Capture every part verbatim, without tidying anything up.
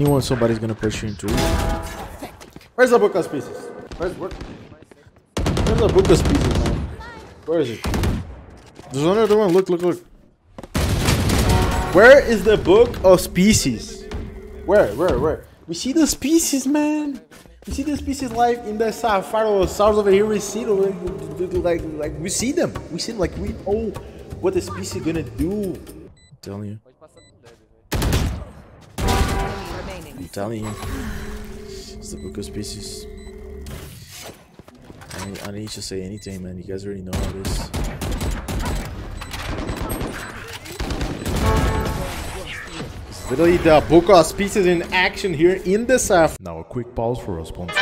Anyone, somebody's gonna push you into it. Where's the Buka's pieces? Where's the Buka's pieces, man? Where is it? There's another one. Look, look, look. Where is the book of species? Where, where, where? We see the species, man. We see the species like in the south, far over here. We see them, like, like we see them. We see them, like we know what the species gonna do. I'm telling you. I'm telling you. It's the book of species. I mean, I need to say anything, man. You guys already know how it is. Literally the Buka's pieces in action here in the south. Now a quick pause for our sponsors.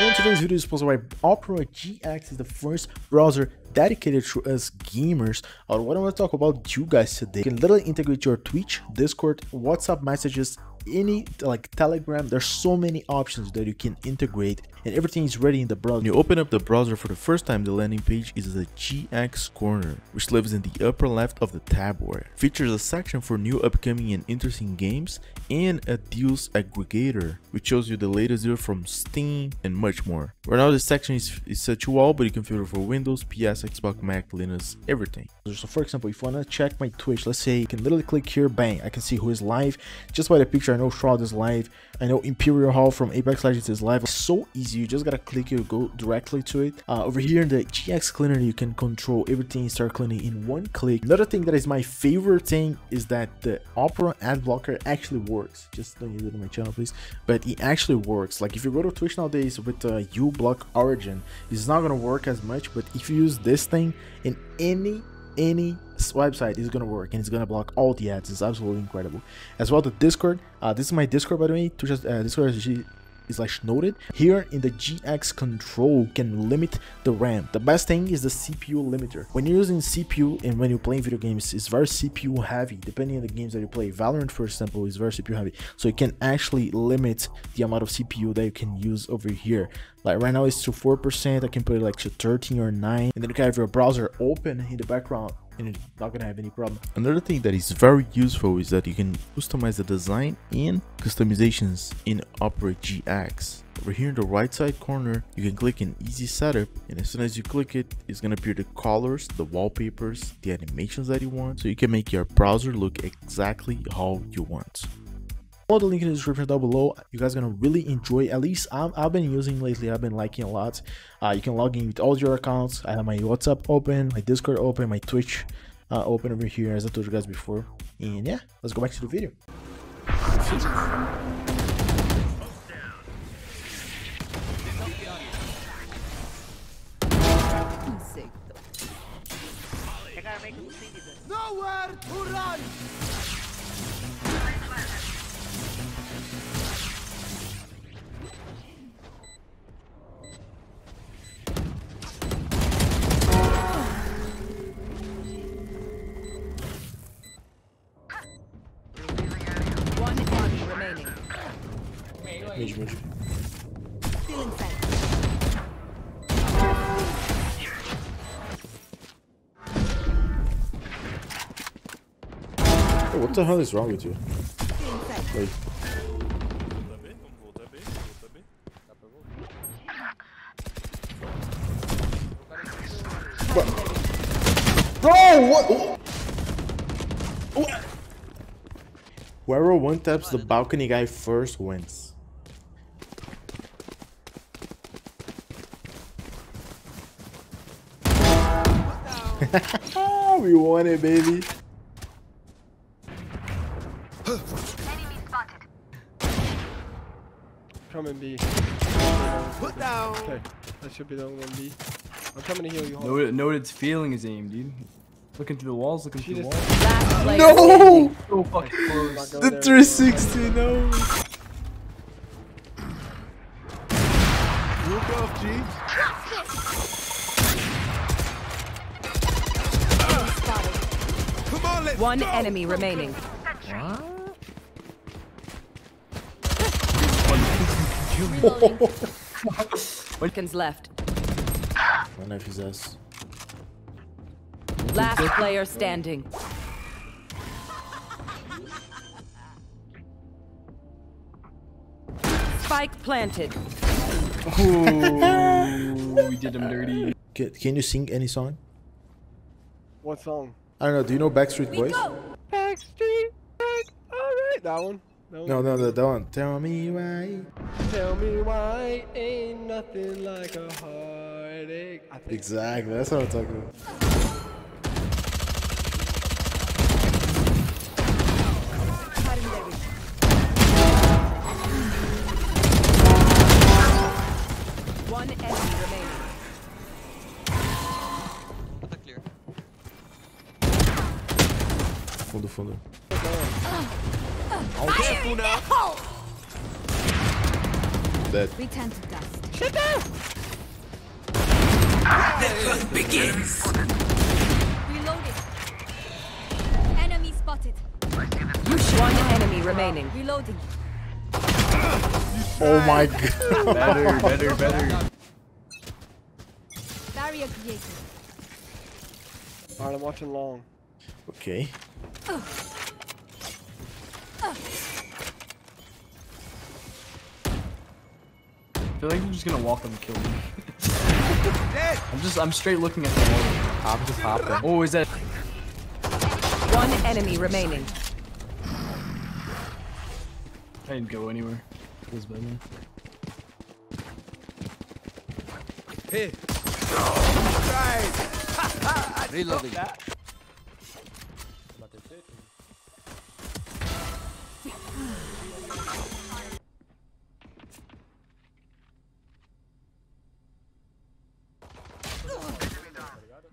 And today's video is sponsored by Opera G X. Is the first browser dedicated to us gamers. Or what I want to talk about you guys today. You can literally integrate your Twitch, Discord, WhatsApp messages, any like Telegram. There's so many options that you can integrate, and everything is ready in the browser. When you open up the browser for the first time, the landing page is the G X corner, which lives in the upper left of the tab bar. Features a section for new, upcoming and interesting games, and a deals aggregator, which shows you the latest deal from Steam and much more. Right now this section is, is set to all, but you can filter for Windows, P S, Xbox, Mac, Linux, everything. So for example, if I want to check my Twitch, let's say, you can literally click here, bang, I can see who is live just by the picture. I know Shroud is live. I know Imperial Hall from Apex Legends is live. It's so easy. You just gotta click here, go directly to it. Uh, over here in the G X cleaner, you can control everything, start cleaning in one click. Another thing that is my favorite thing is that the Opera ad blocker actually works. Just don't use it on my channel, please. But it actually works. Like if you go to Twitch nowadays with uh, uBlock Origin, it's not gonna work as much. But if you use this thing in any any website, is gonna work, and it's gonna block all the ads. It's absolutely incredible. As well, the Discord, uh this is my Discord, by the way. To just uh, Discord is like noted here in the G X control, can limit the RAM. The best thing is the C P U limiter. When you're using C P U and when you're playing video games, it's very C P U heavy. Depending on the games that you play, Valorant for example is very C P U heavy, so you can actually limit the amount of C P U that you can use over here. Like right now it's to four percent. I can put it like to thirteen or nine, and then you can have your browser open in the background and it's not gonna have any problem. Another thing that is very useful is that you can customize the design and customizations in Opera G X. Over here in the right side corner, you can click in easy setup, and as soon as you click it, it's gonna appear the colors, the wallpapers, the animations that you want, so you can make your browser look exactly how you want. Follow the link in the description down below. You guys are gonna really enjoy. At least I'm, I've been using lately. I've been liking a lot. Uh, you can log in with all your accounts. I have my WhatsApp open, my Discord open, my Twitch uh, open over here, as I told you guys before. And yeah, let's go back to the video. Nowhere to run. Mage, mage. Oh, what the hell is wrong with you? Like... What? Bro, what? Oh. Oh. Whoever one taps the balcony guy first wins. We won it, baby. Enemy spotted. Come in B. Put down. Okay, that should be the only one B. I'm coming to heal you. Know, know what it's feeling is aim, dude. Looking through the walls, looking she through the walls. Last no! So fucking close. The three sixty, no. Look off, G. One go, enemy go, remaining. What? Wilkins left. One of his ass. Last player standing. Spike planted. Ooh, we did him dirty. Can, can you sing any song? What song? I don't know. Do you know Backstreet Boys? Backstreet, back. All right, that one. That one. No, no, no, that one. Tell me why. Tell me why ain't nothing like a heartache. I think. Exactly. That's what I'm talking about. One enemy remaining. Fundo, fundo. Dead. Return to dust. Shut down. The hunt begins. Reloading. Enemy spotted. You should. One enemy remaining. Reloading. Oh my god. Better, better, better. Barrier created. Alright, I'm watching long. Okay. Uh. Uh. I feel like I'm just gonna walk them and kill me. I'm just, I'm straight looking at the wall. I'm just hopping. Oh, is that? One enemy remaining. I didn't go anywhere. It was better. Hey! Oh, reloading.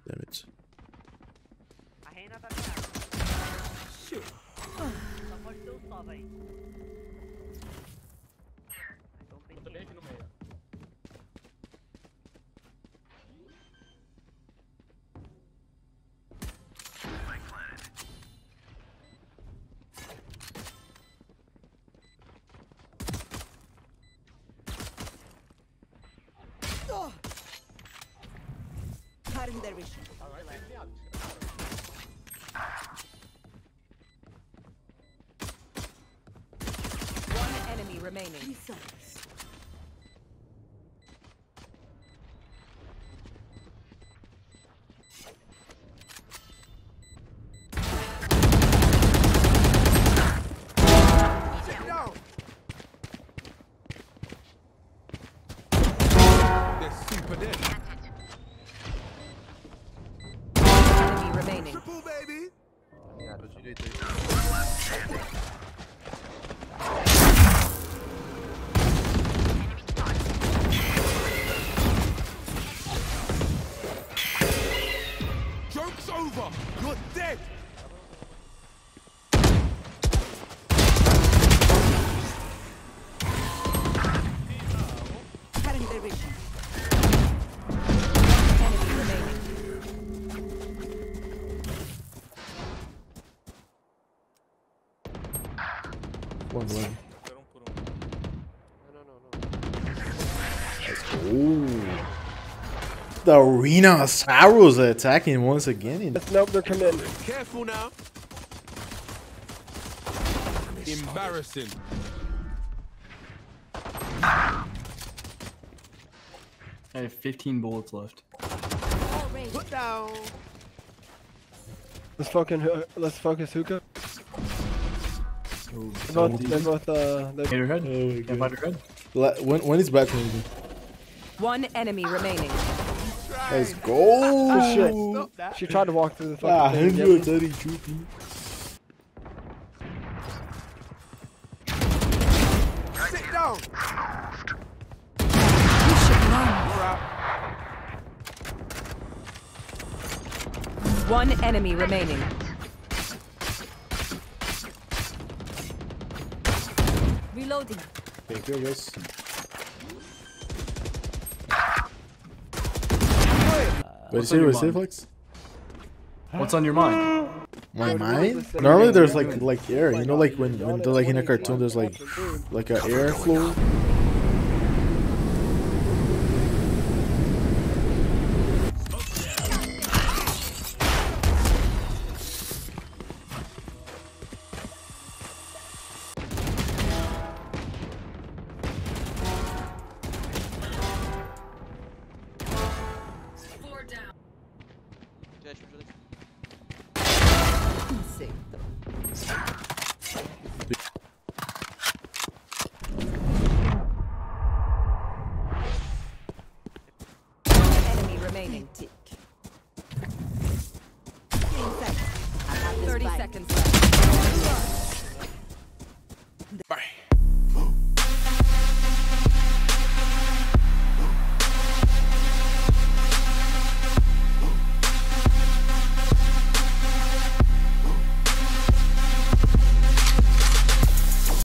Damn it. Shoot. One enemy remaining. One, one. No, no, no, no. Let's go. The arena Saros are attacking once again. Nope, they're committed. Careful now. Embarrassing. I have fifteen bullets left. Put down. Let's fucking let's focus hookah. Oh, they're so both, they're both, uh, they're head. Oh, head. When, when is back maybe? One enemy remaining. Let's go! Oh, shit. Stop that. She tried to walk through the fucking ah, thing. one thirty-two. Sit down! You should know. One enemy remaining. Reloading. Thank you, guys. What's, what's, on what's, it, what's, what's on your mind? My mind? Normally there's like like air, you know, like when, when like in a cartoon there's like like an air flow. thirty seconds left.